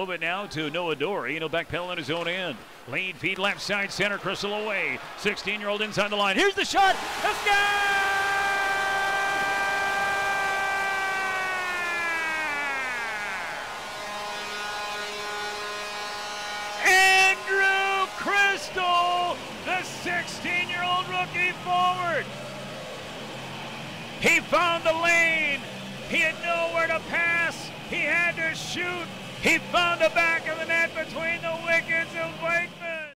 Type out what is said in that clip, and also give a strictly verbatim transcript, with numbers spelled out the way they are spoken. Over now to Noah Dore, and he'll backpedal in his own end. Lean feed left side center, Cristall away. sixteen-year-old inside the line. Here's the shot. That's good! Andrew Cristall, the sixteen-year-old rookie forward. He found the lane. He had nowhere to pass. He had to shoot. He found the back of the net between the wickets of Wakeman.